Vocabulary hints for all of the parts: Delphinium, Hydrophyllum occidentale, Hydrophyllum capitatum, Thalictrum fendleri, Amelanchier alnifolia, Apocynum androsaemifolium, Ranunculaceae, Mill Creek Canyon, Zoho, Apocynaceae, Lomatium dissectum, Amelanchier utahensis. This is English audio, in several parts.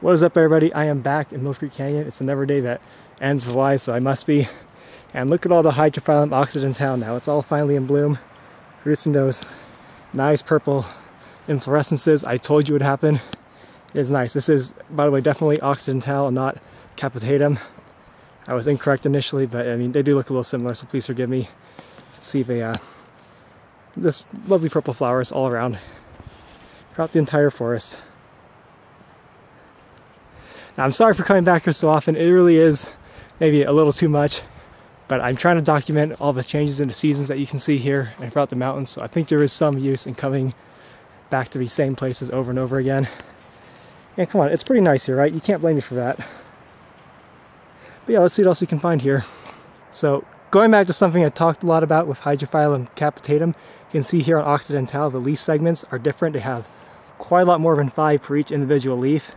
What is up, everybody? I am back in Mill Creek Canyon. It's another day that ends with Y, so I must be. And look at all the Hydrophyllum occidentale now. It's all finally in bloom, producing those nice purple inflorescences. I told you it would happen. It is nice. This is, by the way, definitely occidentale and not capitatum. I was incorrect initially, but I mean, they do look a little similar, so please forgive me. Let's see the this lovely purple flowers all around throughout the entire forest. Now, I'm sorry for coming back here so often. It really is maybe a little too much, but I'm trying to document all the changes in the seasons that you can see here and throughout the mountains, so I think there is some use in coming back to these same places over and over again. And come on, it's pretty nice here, right? You can't blame me for that. But yeah, let's see what else we can find here. So going back to something I talked a lot about with Hydrophyllum capitatum, you can see here on occidentale the leaf segments are different. They have quite a lot more than 5 for each individual leaf.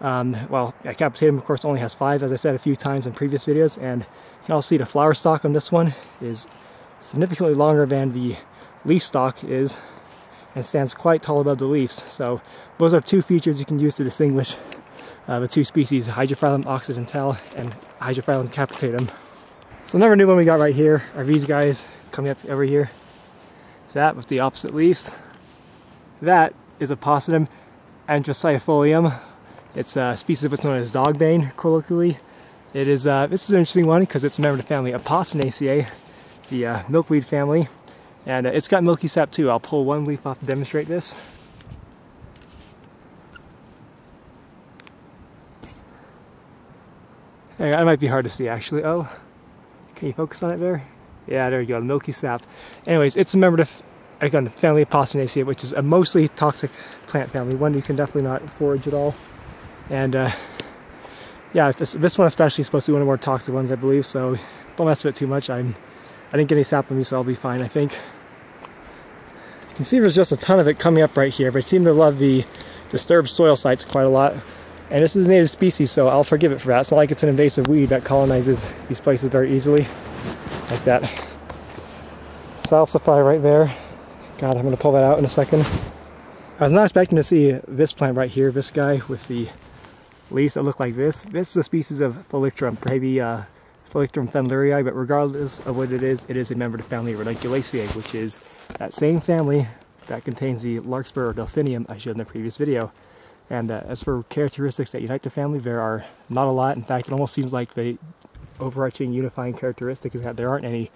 Well, capitatum, of course, only has 5, as I said a few times in previous videos, and you can also see the flower stalk on this one is significantly longer than the leaf stalk is, and stands quite tall above the leaves. So those are two features you can use to distinguish the two species, Hydrophyllum occidentale and Hydrophyllum capitatum. So another new one we got right here are these guys coming up over here. So that with the opposite leaves. That is Apocynum androsaemifolium. It's a species of what's known as dogbane, colloquially. It is, this is an interesting one because it's a member of the family Apocynaceae, the milkweed family. And it's got milky sap too. I'll pull one leaf off to demonstrate this. Anyway, that might be hard to see actually. Oh, can you focus on it there? Yeah, there you go, milky sap. Anyways, it's a member of the family Apocynaceae, which is a mostly toxic plant family, one you can definitely not forage at all. And yeah, this one especially is supposed to be one of the more toxic ones, I believe, so don't mess with it too much. I didn't get any sap on me, so I'll be fine, I think. You can see there's just a ton of it coming up right here, but I seem to love the disturbed soil sites quite a lot. And this is a native species, so I'll forgive it for that. It's not like it's an invasive weed that colonizes these places very easily, like that salsify right there. God, I'm gonna pull that out in a second. I was not expecting to see this plant right here, this guy with the leaves that look like this. This is a species of Thalictrum, maybe Thalictrum fendleri, but regardless of what it is a member of the family Ranunculaceae, which is that same family that contains the larkspur or delphinium I showed in the previous video. And as for characteristics that unite the family, there are not a lot. In fact, it almost seems like the overarching unifying characteristic is that there aren't any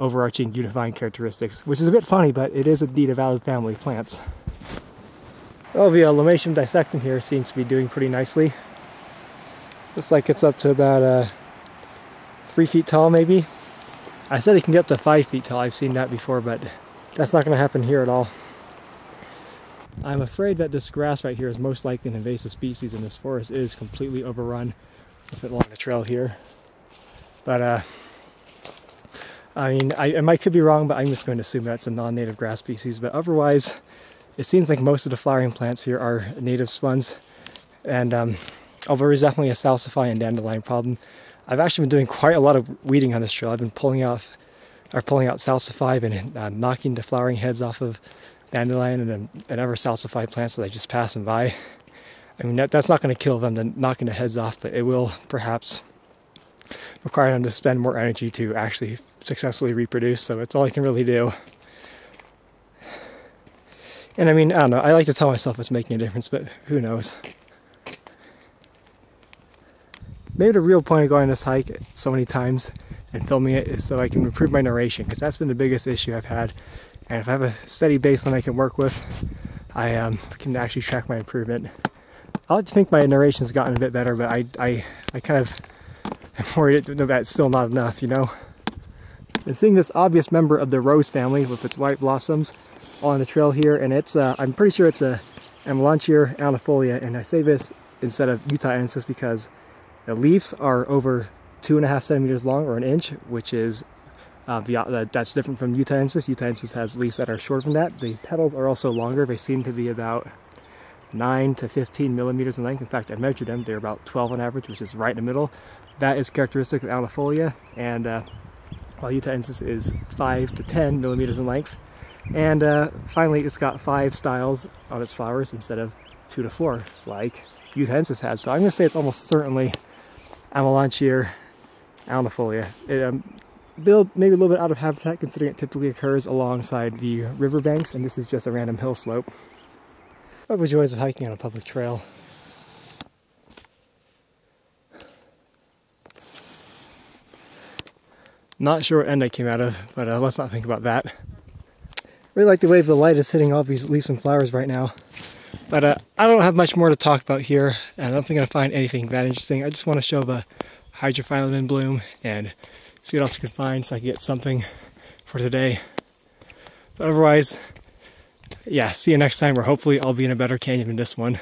overarching unifying characteristics, which is a bit funny, but it is indeed a valid family of plants. Oh, the Lomatium dissectum here seems to be doing pretty nicely. Looks like it's up to about 3 feet tall, maybe. I said it can get up to 5 feet tall. I've seen that before, but that's not going to happen here at all. I'm afraid that this grass right here is most likely an invasive species in this forest. It is completely overrun with it along the trail here. But I mean, I could be wrong, but I'm just going to assume that's a non-native grass species. But otherwise, it seems like most of the flowering plants here are native ones, and although there's definitely a salsify and dandelion problem, I've actually been doing quite a lot of weeding on this trail. I've been pulling out salsify, and knocking the flowering heads off of dandelion and other salsify plants that I just pass them by. I mean, that's not going to kill them, knocking the heads off, but it will perhaps require them to spend more energy to actually successfully reproduce. So it's all I can really do. And I mean, I don't know, I like to tell myself it's making a difference, but who knows. Maybe the real point of going on this hike so many times and filming it is so I can improve my narration, because that's been the biggest issue I've had. And if I have a steady baseline I can work with, I can actually track my improvement. I like to think my narration's gotten a bit better, but I kind of am worried that that's still not enough, you know? And seeing this obvious member of the rose family with its white blossoms on the trail here, and it's I'm pretty sure it's a Amelanchier alnifolia, and I say this instead of utahensis because the leaves are over 2.5 centimeters long, or an inch, which is that's different from utahensis. Utahensis has leaves that are shorter than that. The petals are also longer. They seem to be about 9 to 15 millimeters in length. In fact, I measured them. They're about 12 on average, which is right in the middle. That is characteristic of alnifolia, and while utahensis is 5 to 10 millimeters in length. And finally, it's got 5 styles on its flowers instead of 2 to 4, like utahensis had. So I'm going to say it's almost certainly Amelanchier alnifolia. It, built maybe a little bit out of habitat, considering it typically occurs alongside the riverbanks, and this is just a random hill slope. What the joys of hiking on a public trail. Not sure what end I came out of, but let's not think about that. Really like the way the light is hitting all these leaves and flowers right now. But I don't have much more to talk about here, and I don't think I'm going to find anything that interesting. I just want to show the hydrophyllum in bloom and see what else I can find so I can get something for today. But otherwise, yeah, see you next time, where hopefully I'll be in a better canyon than this one.